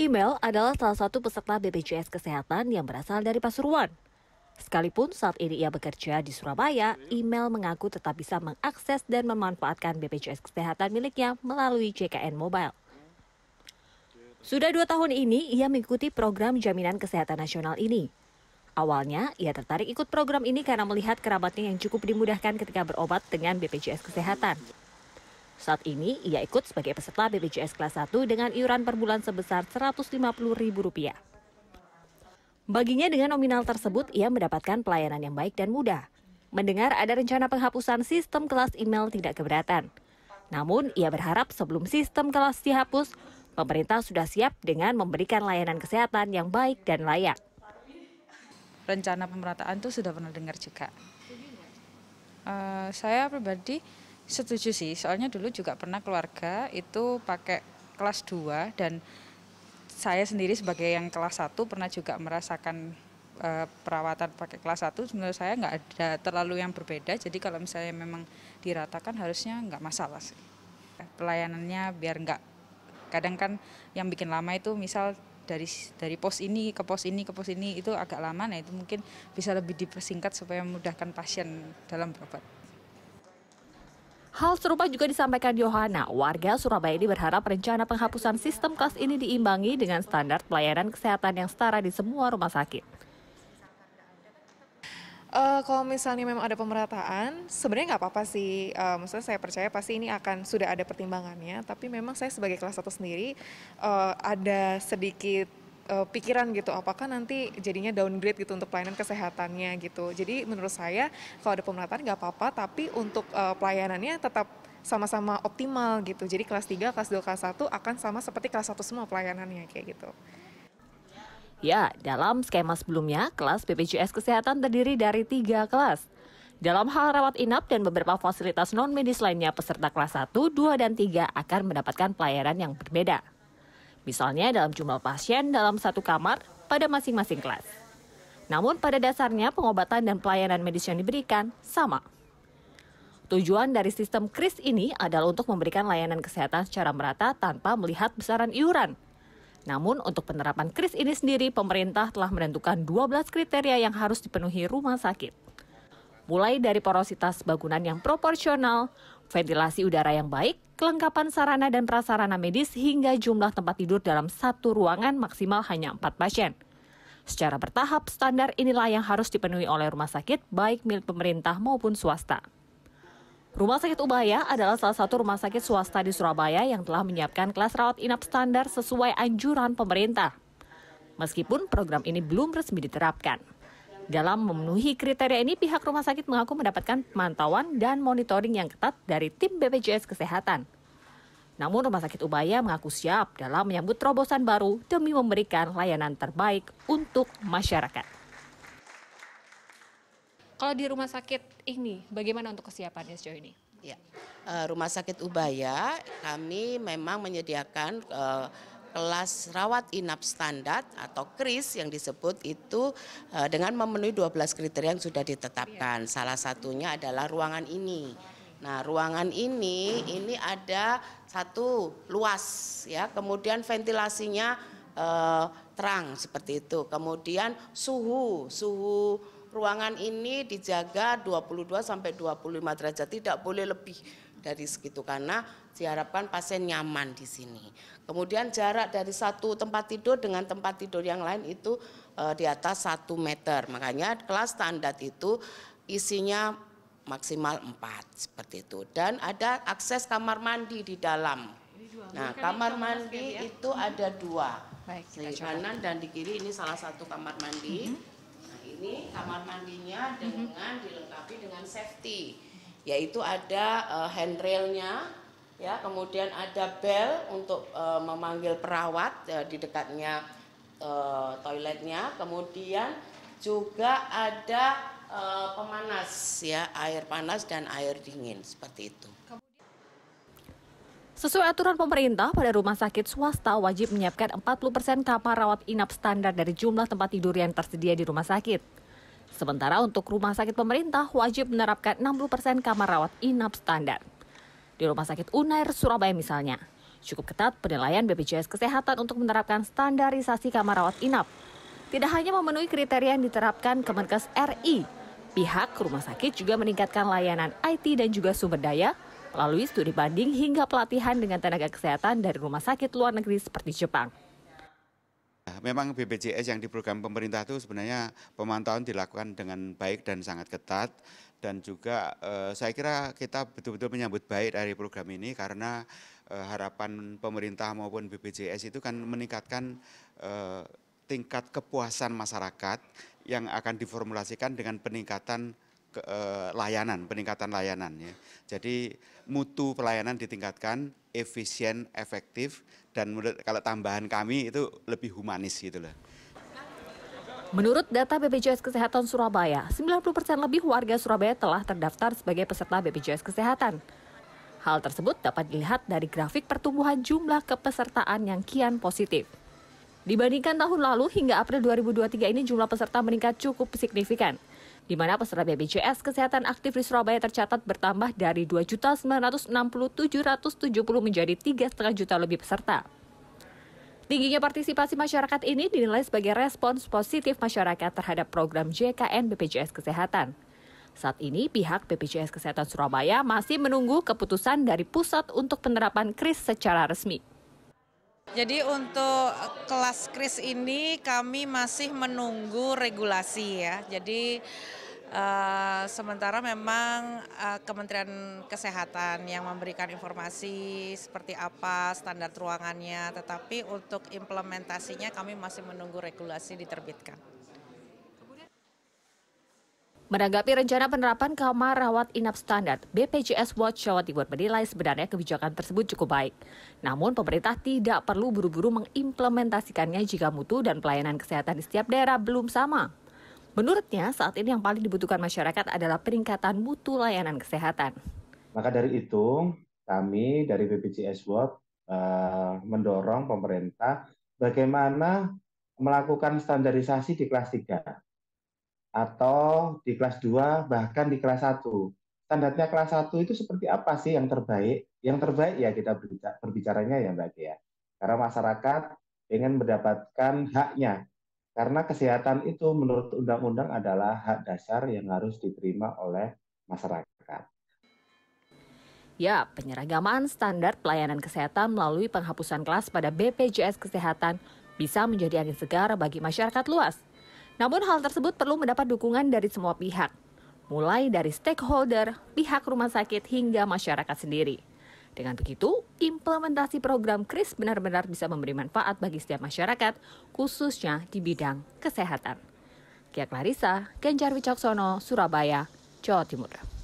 Imel adalah salah satu peserta BPJS Kesehatan yang berasal dari Pasuruan. Sekalipun saat ini ia bekerja di Surabaya, Imel mengaku tetap bisa mengakses dan memanfaatkan BPJS Kesehatan miliknya melalui JKN Mobile. Sudah 2 tahun ini ia mengikuti program jaminan kesehatan nasional ini. Awalnya, ia tertarik ikut program ini karena melihat kerabatnya yang cukup dimudahkan ketika berobat dengan BPJS Kesehatan. Saat ini, ia ikut sebagai peserta BPJS kelas 1 dengan iuran per bulan sebesar Rp150.000. Baginya dengan nominal tersebut, ia mendapatkan pelayanan yang baik dan mudah. Mendengar ada rencana penghapusan sistem kelas Imel tidak keberatan. Namun, ia berharap sebelum sistem kelas dihapus, pemerintah sudah siap dengan memberikan layanan kesehatan yang baik dan layak. Rencana pemerataan itu sudah pernah dengar juga. Saya pribadi setuju sih, soalnya dulu juga pernah keluarga itu pakai kelas 2 dan saya sendiri sebagai yang kelas 1 pernah juga merasakan perawatan pakai kelas 1. Menurut saya nggak ada terlalu yang berbeda, jadi kalau misalnya memang diratakan harusnya nggak masalah sih. Pelayanannya biar nggak, kadang kan yang bikin lama itu misal dari pos ini ke pos ini ke pos ini itu agak lama, nah itu mungkin bisa lebih dipersingkat supaya memudahkan pasien dalam berobat. Hal serupa juga disampaikan Yohana. Warga Surabaya ini berharap rencana penghapusan sistem kelas ini diimbangi dengan standar pelayanan kesehatan yang setara di semua rumah sakit. Kalau misalnya memang ada pemerataan, sebenarnya nggak apa-apa sih. Maksudnya saya percaya pasti ini akan sudah ada pertimbangannya. Tapi memang saya sebagai kelas 1 sendiri ada sedikit pikiran gitu. Apakah nanti jadinya downgrade gitu untuk pelayanan kesehatannya gitu. Jadi menurut saya kalau ada pemerataan nggak apa-apa. Tapi untuk pelayanannya tetap sama-sama optimal gitu. Jadi kelas 3, kelas 2, kelas 1 akan sama seperti kelas 1 semua pelayanannya kayak gitu. Ya, dalam skema sebelumnya, kelas BPJS Kesehatan terdiri dari 3 kelas. Dalam hal rawat inap dan beberapa fasilitas non-medis lainnya, peserta kelas 1, 2, dan 3 akan mendapatkan pelayanan yang berbeda. Misalnya dalam jumlah pasien dalam 1 kamar pada masing-masing kelas. Namun pada dasarnya pengobatan dan pelayanan medis yang diberikan sama. Tujuan dari sistem KRIS ini adalah untuk memberikan layanan kesehatan secara merata tanpa melihat besaran iuran. Namun untuk penerapan KRIS ini sendiri, pemerintah telah menentukan 12 kriteria yang harus dipenuhi rumah sakit. Mulai dari porositas bangunan yang proporsional, ventilasi udara yang baik, kelengkapan sarana dan prasarana medis, hingga jumlah tempat tidur dalam 1 ruangan maksimal hanya 4 pasien. Secara bertahap, standar inilah yang harus dipenuhi oleh rumah sakit, baik milik pemerintah maupun swasta. Rumah Sakit Ubaya adalah salah satu rumah sakit swasta di Surabaya yang telah menyiapkan kelas rawat inap standar sesuai anjuran pemerintah. Meskipun program ini belum resmi diterapkan. Dalam memenuhi kriteria ini, pihak rumah sakit mengaku mendapatkan pemantauan dan monitoring yang ketat dari tim BPJS Kesehatan. Namun Rumah Sakit Ubaya mengaku siap dalam menyambut terobosan baru demi memberikan layanan terbaik untuk masyarakat. Kalau di rumah sakit ini, bagaimana untuk kesiapannya sejauh ini? Ya, Rumah Sakit Ubaya kami memang menyediakan kelas rawat inap standar atau KRIS yang disebut itu dengan memenuhi 12 kriteria yang sudah ditetapkan. Salah satunya adalah ruangan ini. Nah, ruangan ini ada 1 luas, ya. Kemudian ventilasinya terang seperti itu. Kemudian suhu ruangan ini dijaga 22 sampai 25 derajat, tidak boleh lebih dari segitu karena diharapkan pasien nyaman di sini. Kemudian jarak dari 1 tempat tidur dengan tempat tidur yang lain itu di atas 1 meter. Makanya kelas standar itu isinya maksimal 4 seperti itu. Dan ada akses kamar mandi di dalam. Nah, kamar mandi itu ada 2. Di kanan dan di kiri ini salah satu kamar mandi. Ini kamar mandinya dengan dilengkapi dengan safety, yaitu ada handrailnya, ya, kemudian ada bel untuk memanggil perawat di dekatnya toiletnya, kemudian juga ada pemanas, ya, air panas dan air dingin seperti itu. Sesuai aturan pemerintah, pada rumah sakit swasta wajib menyiapkan 40% kamar rawat inap standar dari jumlah tempat tidur yang tersedia di rumah sakit. Sementara untuk rumah sakit pemerintah wajib menerapkan 60% kamar rawat inap standar. Di Rumah Sakit Unair, Surabaya misalnya, Cukup ketat penilaian BPJS Kesehatan untuk menerapkan standarisasi kamar rawat inap. Tidak hanya memenuhi kriteria yang diterapkan Kemenkes RI, pihak rumah sakit juga meningkatkan layanan IT dan juga sumber daya melalui studi banding hingga pelatihan dengan tenaga kesehatan dari rumah sakit luar negeri seperti Jepang. Memang BPJS yang di program pemerintah itu sebenarnya pemantauan dilakukan dengan baik dan sangat ketat. Dan juga saya kira kita betul-betul menyambut baik dari program ini karena harapan pemerintah maupun BPJS itu kan meningkatkan tingkat kepuasan masyarakat yang akan diformulasikan dengan peningkatan layanan ya. Jadi mutu pelayanan ditingkatkan, efisien, efektif, dan menurut kalau tambahan kami itu lebih humanis gitu loh. Menurut data BPJS Kesehatan Surabaya, 90% lebih warga Surabaya telah terdaftar sebagai peserta BPJS Kesehatan. Hal tersebut dapat dilihat dari grafik pertumbuhan jumlah kepesertaan yang kian positif. Dibandingkan tahun lalu hingga April 2023 ini jumlah peserta meningkat cukup signifikan, di mana peserta BPJS Kesehatan aktif di Surabaya tercatat bertambah dari 2.967.770 menjadi 3,5 juta lebih peserta. Tingginya partisipasi masyarakat ini dinilai sebagai respons positif masyarakat terhadap program JKN BPJS Kesehatan. Saat ini pihak BPJS Kesehatan Surabaya masih menunggu keputusan dari pusat untuk penerapan KRIS secara resmi. Jadi untuk kelas KRIS ini kami masih menunggu regulasi ya. Jadi sementara memang Kementerian Kesehatan yang memberikan informasi seperti apa standar ruangannya. Tetapi untuk implementasinya kami masih menunggu regulasi diterbitkan. Menanggapi rencana penerapan kamar rawat inap standar, BPJS Watch Jawa Timur menilai sebenarnya kebijakan tersebut cukup baik. Namun pemerintah tidak perlu buru-buru mengimplementasikannya jika mutu dan pelayanan kesehatan di setiap daerah belum sama. Menurutnya saat ini yang paling dibutuhkan masyarakat adalah peningkatan mutu layanan kesehatan. Maka dari itu kami dari BPJS Watch mendorong pemerintah bagaimana melakukan standarisasi di kelas 3. Atau di kelas 2, bahkan di kelas 1. Standarnya kelas 1 itu seperti apa sih yang terbaik? Yang terbaik ya kita berbicaranya ya Mbak Gia. Karena masyarakat ingin mendapatkan haknya. Karena kesehatan itu menurut undang-undang adalah hak dasar yang harus diterima oleh masyarakat. Ya, penyeragaman standar pelayanan kesehatan melalui penghapusan kelas pada BPJS Kesehatan bisa menjadi angin segar bagi masyarakat luas. Namun hal tersebut perlu mendapat dukungan dari semua pihak, mulai dari stakeholder, pihak rumah sakit hingga masyarakat sendiri. Dengan begitu, implementasi program KRIS benar-benar bisa memberi manfaat bagi setiap masyarakat, khususnya di bidang kesehatan. Kia Clarissa, Ganjar Wicaksono, Surabaya, Jawa Timur.